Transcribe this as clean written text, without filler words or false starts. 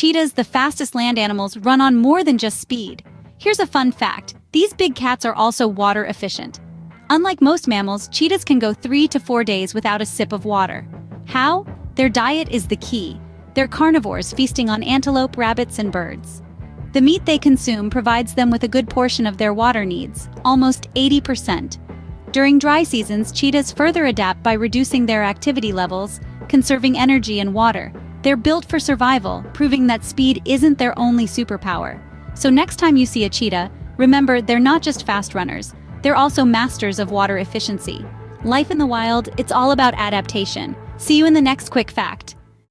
cheetahs, the fastest land animals, run on more than just speed. Here's a fun fact. These big cats are also water efficient. Unlike most mammals, cheetahs can go 3 to 4 days without a sip of water. How? Their diet is the key. They're carnivores, feasting on antelope, rabbits, and birds. The meat they consume provides them with a good portion of their water needs, almost 80%. During dry seasons, cheetahs further adapt by reducing their activity levels, conserving energy and water. They're built for survival, proving that speed isn't their only superpower. So next time you see a cheetah, remember they're not just fast runners, they're also masters of water efficiency. Life in the wild, it's all about adaptation. See you in the next quick fact.